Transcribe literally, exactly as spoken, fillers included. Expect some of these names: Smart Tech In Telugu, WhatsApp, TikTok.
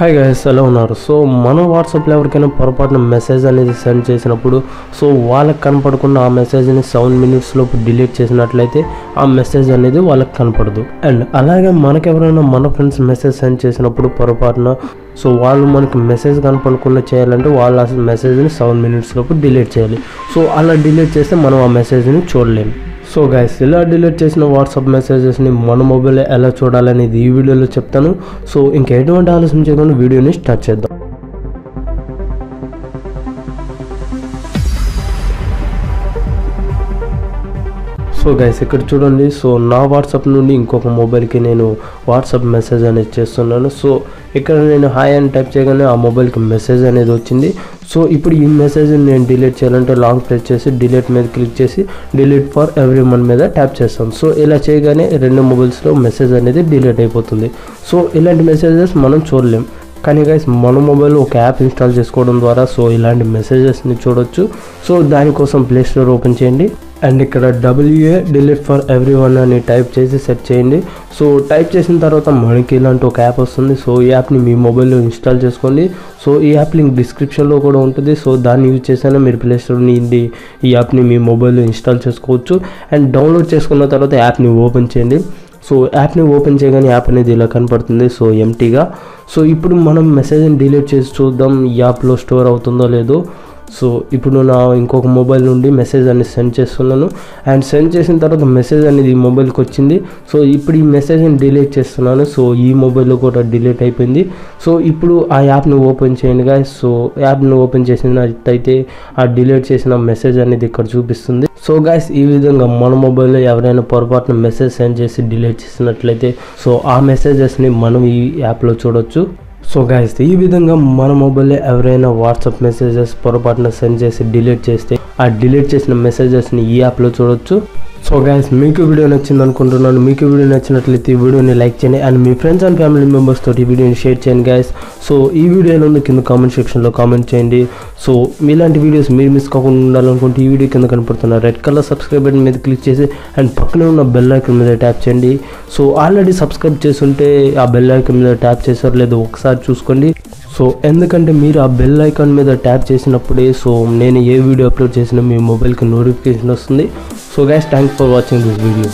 Hi guys, hello unaru. So manu WhatsApp lo evarkaina పొరపాటున message అనేది send చేసినప్పుడు so వాళ్ళకి కనపడకుండా ఆ మెసేజ్ ని సెవెన్ మినిట్స్ లోపు డిలీట్ చేసినట్లయితే ఆ మెసేజ్ అనేది వాళ్ళకి కనపడదు. అండ్ అలాగే మనకి ఎవరైనా మన ఫ్రెండ్స్ మెసేజ్ సెండ్ చేసినప్పుడు పొరపాటున సో వాళ్ళు మనకి మెసేజ్ కనపడకుండా చేయాలంటే వాళ్ళు అసలు మెసేజ్ని సెవెన్ మినిట్స్ లోపు డిలీట్ చేయాలి. సో అలా డిలీట్ చేస్తే మనం ఆ మెసేజ్ని చూడలేము. సో గైస్, ఇలా డిలీట్ చేసిన వాట్సాప్ మెసేజెస్ని మన మొబైల్లో ఎలా చూడాలనేది ఈ వీడియోలో చెప్తాను. సో ఇంకెటువంటి ఆలోచన చేయకుండా వీడియోని స్టార్ట్ చేద్దాం. సో గైస్, ఇక్కడ చూడండి. సో నా వాట్సాప్ నుండి ఇంకొక మొబైల్కి నేను వాట్సాప్ మెసేజ్ అనేది చేస్తున్నాను. సో ఇక్కడ నేను హాయ్ అని టైప్ చేయగానే ఆ మొబైల్కి మెసేజ్ అనేది వచ్చింది. సో ఇప్పుడు ఈ మెసేజ్ నేను డిలీట్ చేయాలంటే లాంగ్ ప్రెస్ చేసి డిలీట్ మీద క్లిక్ చేసి డిలీట్ ఫర్ ఎవ్రీ వన్ మీద ట్యాప్ చేస్తాం. సో ఇలా చేయగానే రెండు మొబైల్స్లో మెసేజ్ అనేది డిలీట్ అయిపోతుంది. సో ఇలాంటి మెసేజెస్ మనం చూడలేం. కానీ గైస్, మన మొబైల్ ఒక యాప్ ఇన్స్టాల్ చేసుకోవడం ద్వారా సో ఇలాంటి మెసేజెస్ని చూడొచ్చు. సో దానికోసం ప్లేస్టోర్ ఓపెన్ చేయండి అండ్ ఇక్కడ WA delete for every one అని టైప్ చేసి సెర్చ్ చేయండి. సో టైప్ చేసిన తర్వాత మనకి ఇలాంటి ఒక యాప్ వస్తుంది. సో ఈ యాప్ని మీ మొబైల్లో ఇన్స్టాల్ చేసుకోండి. సో ఈ యాప్ లింక్ డిస్క్రిప్షన్లో కూడా ఉంటుంది. సో దాన్ని యూజ్ చేసినా మీరు ప్లేస్టోర్ నుండి ఈ యాప్ని మీ మొబైల్లో ఇన్స్టాల్ చేసుకోవచ్చు. అండ్ డౌన్లోడ్ చేసుకున్న తర్వాత యాప్ని ఓపెన్ చేయండి. సో యాప్ని ఓపెన్ చేయగానే యాప్ అనేది ఇలా కనపడుతుంది. సో ఎంటీగా. సో ఇప్పుడు మనం మెసేజ్ని డిలీట్ చేసి చూద్దాం యాప్లో స్టోర్ అవుతుందో లేదో. సో ఇప్పుడు నా ఇంకొక మొబైల్ నుండి మెసేజ్ అనేది సెండ్ చేస్తున్నాను అండ్ సెండ్ చేసిన తర్వాత మెసేజ్ అనేది ఈ మొబైల్కి వచ్చింది. సో ఇప్పుడు ఈ మెసేజ్ని డిలీట్ చేస్తున్నాను. సో ఈ మొబైల్లో కూడా డిలీట్ అయిపోయింది. సో ఇప్పుడు ఆ యాప్ని ఓపెన్ చేయండి గైస్. సో యాప్ని ఓపెన్ చేసినట్టయితే ఆ డిలీట్ చేసిన మెసేజ్ అనేది ఇక్కడ చూపిస్తుంది. సో గైస్, ఈ విధంగా మన మొబైల్లో ఎవరైనా పొరపాటున మెసేజ్ సెండ్ చేసి డిలీట్ చేసినట్లయితే సో ఆ మెసేజెస్ని మనం ఈ యాప్లో చూడవచ్చు. సో గైస్, ఈ విధంగా మన మొబైల్లో ఎవరైనా వాట్సాప్ మెసేజెస్ పొరపాటున సెండ్ చేసి డిలీట్ చేస్తే ఆ డిలీట్ చేసిన మెసేజెస్ని ఈ యాప్లో చూడొచ్చు. సో గైస్, మీకు వీడియో నచ్చింది అనుకుంటున్నాను. మీకు వీడియో నచ్చినట్లయితే ఈ వీడియోని లైక్ చేయండి అండ్ మీ ఫ్రెండ్స్ అండ్ ఫ్యామిలీ మెంబర్స్ తోటి ఈ వీడియోని షేర్ చేయండి గైస్. సో ఈ వీడియోలో కింద కామెంట్ సెక్షన్లో కామెంట్ చేయండి. సో మీలాంటి వీడియోస్ మీరు మిస్ కాకుండా ఉండాలనుకుంటే ఈ వీడియో కింద కనపడుతున్న రెడ్ కలర్ సబ్స్క్రైబ్ బటన్ మీద క్లిక్ చేసి అండ్ పక్కనే ఉన్న బెల్ ఐకాన్ మీద ట్యాప్ చేయండి. సో ఆల్రెడీ సబ్స్క్రైబ్ చేస్తుంటే ఆ బెల్ ఐకాన్ మీద ట్యాప్ చేసారు లేదో ఒకసారి చూసుకోండి. సో ఎందుకంటే మీరు ఆ బెల్ ఐకాన్ మీద ట్యాప్ చేసినప్పుడే సో నేను ఏ వీడియో అప్లోడ్ చేసినా మీ మొబైల్కి నోటిఫికేషన్ వస్తుంది. So guys, thanks for watching this video.